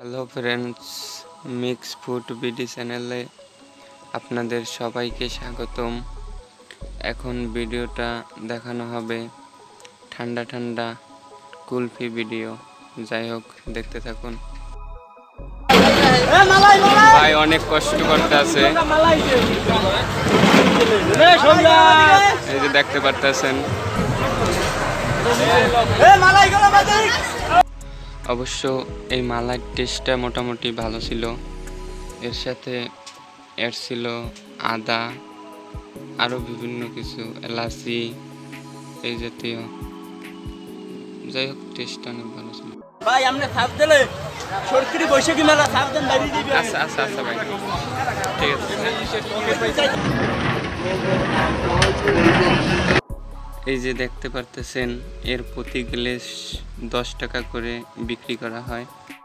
Hello friends, mix food BD চ্যানেলে আপনাদের সবাইকে স্বাগতম। এখন ভিডিওটা দেখানো হবে ঠান্ডা ঠান্ডা কুলফি ভিডিও। যাই হোক, দেখতে থাকুন। ভাই অনেক কষ্ট করতে আছে, এই যে দেখতে পারতেছেন। অবশ্য এই মালাইয়ের টেস্টটা মোটামুটি ভালো ছিল। এর সাথে এর ছিল আদা, আরও বিভিন্ন কিছু, এলাচি এই জাতীয়। যাই হোক, টেস্টটা অনেক ভালো ছিল। ভাই আপনি ছাপ দিলে সরকারি বৈশাখী মেলা ছাপ দেন, দাঁড়িয়ে দিবেন। আচ্ছা আচ্ছা আচ্ছা ভাই, ঠিক আছে। এই যে দেখতে পারতেছেন, এর প্রতি গ্লাস 10 টাকা করে বিক্রি করা হয়।